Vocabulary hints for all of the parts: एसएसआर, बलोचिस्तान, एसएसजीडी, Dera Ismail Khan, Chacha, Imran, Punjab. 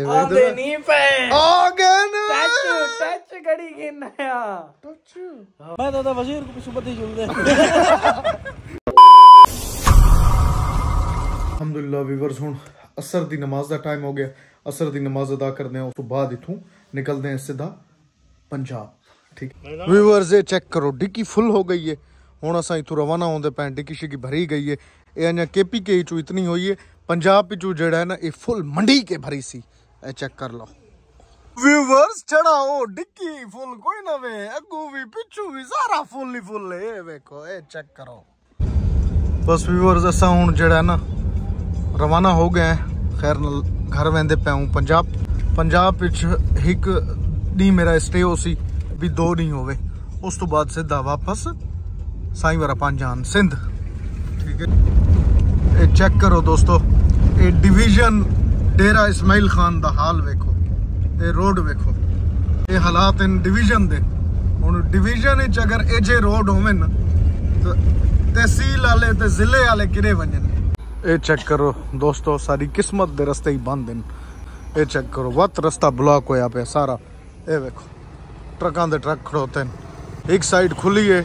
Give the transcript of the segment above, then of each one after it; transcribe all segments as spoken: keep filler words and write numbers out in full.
मैं दादा वजीर को सुबह ही जुल दे। अल्हम्दुलिल्लाह व्यूअर्स, हुण असर दी नमाज दा टाइम हो गया। असर दी नमाज अदा करदे हां, उस तों बाद इथों निकलदे हां सीधा पंजाब। ठीक व्यूअर्स, ये चेक करो, डिक्की फुल हो गई है। हुण असां इथों रवाना होंदे पए, डिक्की शिकी भरी गई है। ए अन्या केपी के चू इतनी होई है, पंजाब चू जेड़ा है ना ये फुल मंडी के भरी सी। ए चेक कर लो व्यूअर्स, चढ़ाओ डिक्की फुल, कोई ना वे अगू भी पिछू भी सारा फुल ही फुल है। ए देखो, ए चेक करो। बस व्यूअर्स, असां हुण जेड़ा है ना रवाना हो गए हैं। खैर घर वेंदे पे हूँ पंजाब। पंजाब एक डी मेरा स्टे हो सी भी दो डी होवे, उस तो बाद सीधा वापस साईं वारा पंजान सिंध। ठीक है, चेक करो दोस्तों, ये डिवीजन डेरा इस्माइल खान दा हाल वेखो, ये रोड वेखो, ये हालात इन डिवीजन दे। हुण डिवीजन विच अगर एजे रोड होवन तो तहसील वाले ते जिले वाले किरे वंजन। ये चेक करो दोस्तों, सारी किस्मत दे रस्ते ही बंद हैं। ये चेक करो, वत रस्ता ब्लॉक होया पे सारा। ये देखो ट्रकां दे ट्रक खड़ोते हैं, एक साइड खुली है।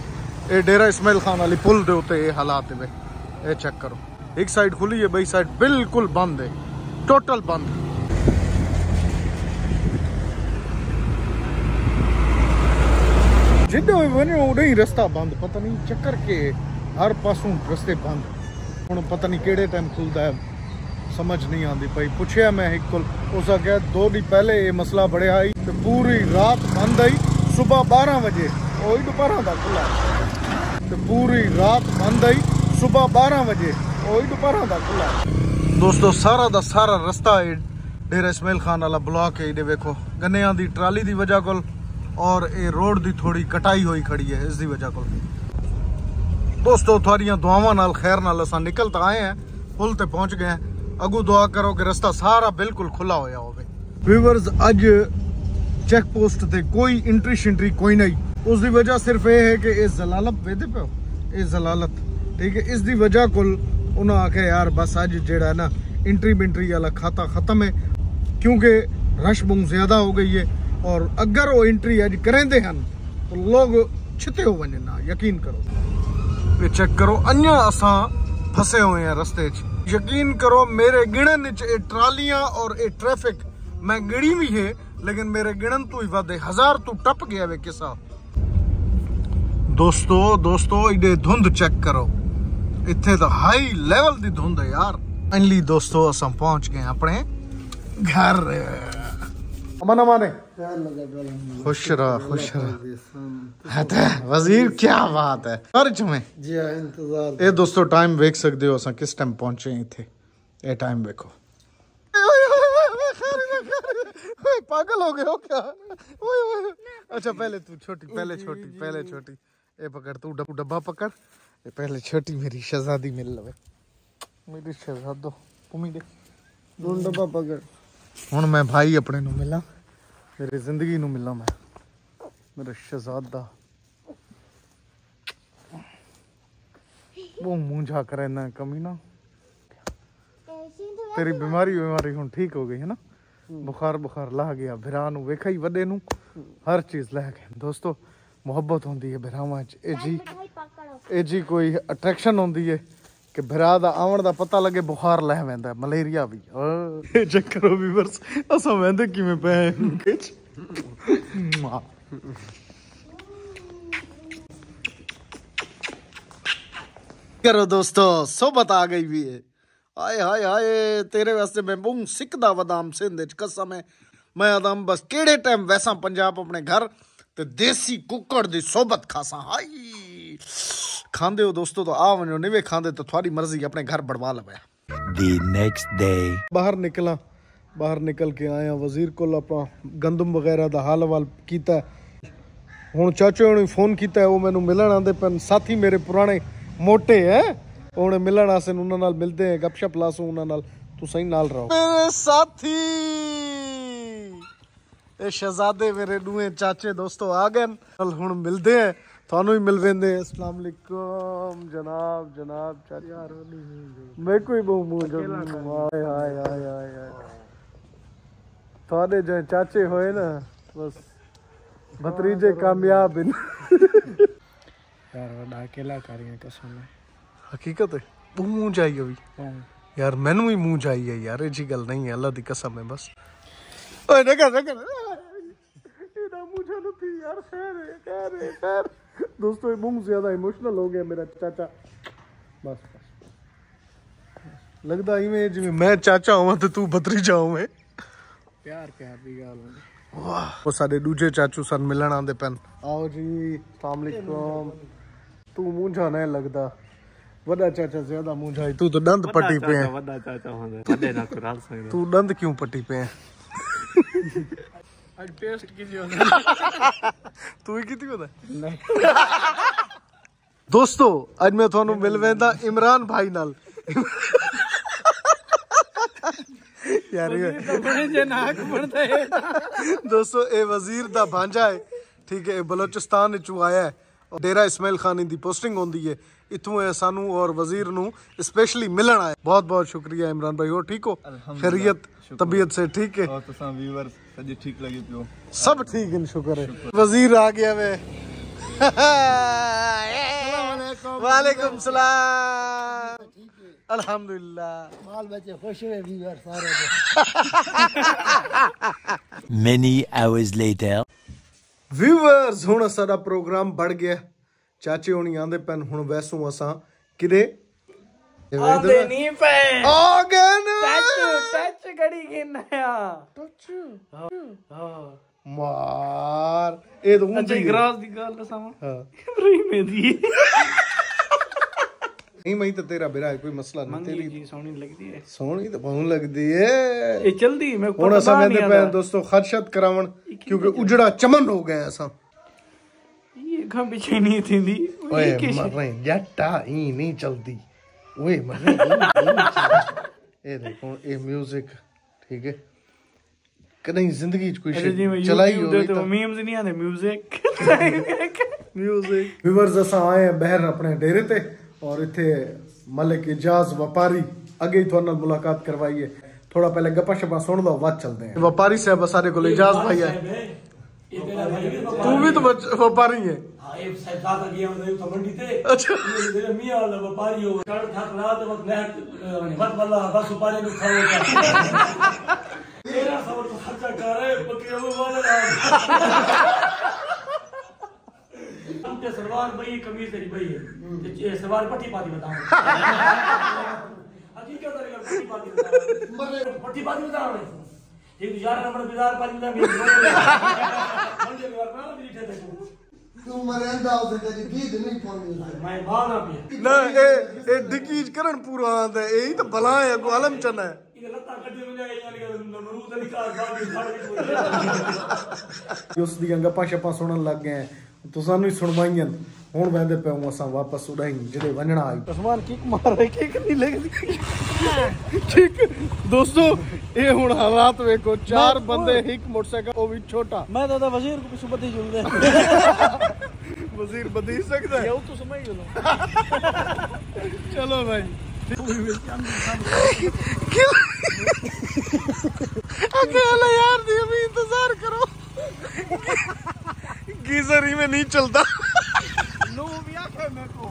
ये डेरा इस्माइल खान वाली पुल दे उते ये हालात है। ये चेक करो, एक साइड खुली है, बई साइड बिल्कुल बंद है, टोटल बंद। जिद्दे वने उड़े ही रस्ता बंद, पता नहीं चक्कर के हर पासों रस्ते बंद। हुण पता नहीं केड़े टाइम खुलता है, समझ नहीं आती पई। पूछया मैं एक कोल, उसका कहा दो दिन पहले ये मसला बढ़िया आई तो पूरी रात बंद आई। सुबह बारह बजे ओ दोपहर का खुला तो पूरी रात बंद आई। सुबह बारह बजे ओ दोपहर का खुला। दोस्तों सारा दा सारा रस्ता है डेरा इस्माइल खान वाला ब्लॉक है। ये देखो गन्निया की ट्राली की वजह को और ये रोड की थोड़ी कटाई हुई खड़ी है, इसकी वजह को। दोस्तों थोड़ियाँ दुआवां नाल खैर नाल असां निकल तो आए हैं, पुल ते पहुँच गए हैं। अगू दुआ करो कि रस्ता सारा बिल्कुल खुला होया होवे। व्यूअर्स, अज चेक पोस्ट ते कोई एंट्री शंट्री कोई नहीं, उसकी वजह सिर्फ ये है कि इस जलालत वेदे पे ये जलालत। ठीक है, इसकी वजह को उन्हें आखे यार बस अज जेड़ा है ना एंट्री बेंट्री वाला खाता खत्म है, क्योंकि रश बुंग ज्यादा हो गई है। और अगर वो एंट्री अज करेंदे हैं तो लोग छिते हो वने ना, यकीन करो। ये चेक करो, अन्या असा फसे हुए हैं रस्ते च। यकीन करो मेरे गिणन ये ट्रालियां और ये ट्रैफिक मैं गिणी भी है, लेकिन मेरे गिणन तू ही वादे हजार तू टप गया वे किसा। दोस्तों दोस्तों इडे धुंध चेक करो, इतने तो हाई लेवल दी धुंध है यार। फाइनली दोस्तों असा पहुंच गए अपने घर। अमन अमान खुश रहा, खुश रहा वजीर, क्या बात है। खर्च में जी इंतजार। ए दोस्तों टाइम वेख सकते हो असा किस टाइम पहुंचे इथे, ए टाइम वेखो। पागल हो गए हो क्या? अच्छा पहले तू छोटी, पहले छोटी, पहले छोटी। ए पकड़ तू डब्बा पकड़, ए पहले छोटी मेरी शहजादी मिल लवे, मेरी शहजादो पुमी दे दोन डब्बा पकड़। हुण मैं भाई अपने नूं मिला, मेरी जिंदगी नूं मिला, मैं मेरा शहजादा। वो मुंह झाक रहा है ना कमीना, तेरी बीमारी बीमारी हुण ठीक हो गई है ना, बुखार बुखार ला गया। भिरा नूं वेखा ही वड्डे नूं हर चीज ला गए। दोस्तों मुहब्बत होंदी है भिरावां च, ए जी ए जी कोई अट्रैक्शन होंदी है कि भरा दा आवण दा पता लगे, बुखार लह वेंदा, मलेरिया भी। चक्कर व्यूअर्स असा वेंदे किवें पे करो। दोस्तों सोबत आ गई भी है। हाय हाय हाय, तेरे वास्ते मैं बूं सिकदा वदाम सिंध च, कसम है मैं आदम। बस केड़े टाइम वैसा पंजाब अपने घर ते देसी कुकड़ दी सोबत खासा। हाय खांदे हो दोस्तों तो आ वनो, नहीं वे खांदे तो थोड़ी मर्जी, अपने घर बढ़वा लवे। The next day बाहर निकला, बाहर निकल के आया वजीर कोल, अपना गंदम वगैरह दा हाल हवाल कीता। हुण चाचे हुणे फोन कीता, वो मैनू मिलण आंदे पन, साथी मेरे पुराने मोटे है हुणे मिलण आसन, उन्हां नाल मिलदे हैं, गपशप लासूं उन्हां नाल। तुसीं नाल रहो मेरे साथी। ए शहजादे मेरे दूए चाचे दोस्तों आ गए, कल हुण मिलदे हैं, थानू ही मिल वेंदे। अस्सलाम वालेकुम जनाब, जनाब चाचा मेरे कोई बहु मुंह। हाय हाय हाय हाय सारे जो चाचे हुए ना बस भतरीजे कामयाब इन यार बड़ा अकेला करेंगे कसम है हकीकत है तू मुंह जाई अभी यार मैनू ही मुंह जाई है यार जी गल नहीं है अल्लाह दी कसम है बस ओए ना कर ना कर इदा मुझे न थी यार खैर खैर खैर दोस्तों मुंह ज्यादा इमोशनल हो गया मेरा चाचा बस लगता इवें जिवें मैं चाचा हुआ तो तू भतरीजा हुए प्यार प्यार दी गल वाह वो साडे दूजे चाचू सन मिलन आंदे पन आओ जी अस्सलाम वालेकुम तू मुंझा नहीं लगदा वड्डा चाचा ज्यादा मुंझाई तू तो दंद पट्टी पे है वड्डा चाचा होंदे वड्डे ना कर सकदा तू दंद क्यों पट्टी पे है आज पेस्ट की लियो तू ही किती होदा नहीं दोस्तों आज मैं थानू मिलवेंदा इमरान भाई नाल यार दोस्तों ये वजीर दा भांजा है ठीक है बलोचिस्तान चू आया है डेरा इस्माइल खान इनकी पोस्टिंग होंदी है इतों है सानू और वजीर नू स्पेशली मिलन आए बहुत बहुत शुक्रिया इमरान भाई और ठीक हो खैरियत तबीयत से ठीक है और तुसा व्यूअर्स सजे ठीक लगे पियो सब ठीक इन शुक्र है वजीर आ गया वे वालेकुम सलाम अल्हम्दुलिल्लाह माल बचे खुश हुए व्यूअर सारे मेनी आवर्स लेटर व्यूअर्स हुण सारा प्रोग्राम बढ़ गया चाचे हुणी आंदे पैन हुण वैसू असा किदे आंदे नहीं पे आगन टच टच घड़ी गिन आया टच हां मार ए तो उंची ग्रास दी गल दसावा हां रही मेंदी नहीं मैं तो तेरा बेरा कोई मसला नहीं तेरी जी सोहनी लगदी है सोहनी तो बहुत लगदी है ए चलदी मैं कोना समय दे पे दोस्तों खर्चत करावण क्योंकि उजड़ा चमन हो गया असा ये घम पीछे नहीं थींदी ओए मर रहे जट्टा ई नहीं चलदी ओए मर ए देखो ए म्यूजिक ठीक है कदे जिंदगी च कोई चलाई हो तो मीम्स नहीं आंदे म्यूजिक म्यूजिक व्यूअर्स असा आए बहर अपने डेरे ते और इतने मलिक इजाज व्यापारी अगे थोड़े मुलाकात करवाई है थोड़ा पहले गप्पा शप्पा सुन लो बात चलते हैं व्यापारी साहब सारे को इजाज भाई है तू भी तो व्यापारी है हमके सलवार भाई कमीज तेरी भाई है ये सलवार पट्टी पाती बताओ हकीकत है पट्टी पाती मरे पट्टी पाती बताओ ये गुजार नंबर बाजार पर मिला मेरे मुझे वरना मेरी ठेते को तू मरेंदा उधर तेरी गीत नहीं पड़नी मैं भाना पे ना ए ए डिकीज करण पूरा आंदा यही तो भला है को आलम चना है उस दी गप्पा शप्पा सुनन लग गए तो सानू ही सुनवाइयां हुण वंदे पऊं असा वापस उड़ाई जेडे वणणा आई उस्मान किक मार रहे किक नहीं लगदी ठीक दोस्तों ए हुण हालात देखो चार बंदे एक मोटरसाइकिल ओ भी छोटा मैं दादा वजीर को पिछु बदी जुलदे वजीर बदी सकदा यो तो समझ लो चलो भाई अकेला यार दी अभी इंतजार करो गीजर ही में नहीं चलता नो मैं को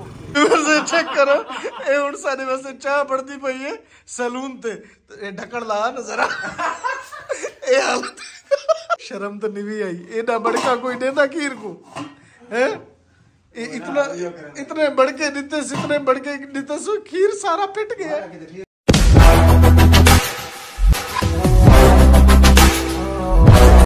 चेक करो ए हुन साडे वास्ते चाह बढ़दी पई है सैलून ते ए ढक्कन ला ना जरा ए हालत शर्म तो नहीं आई एडा बड़का कोई देता खीर को हैं इतना इतने बड़के देते इतने बड़के देते सो खीर सारा पिट गया।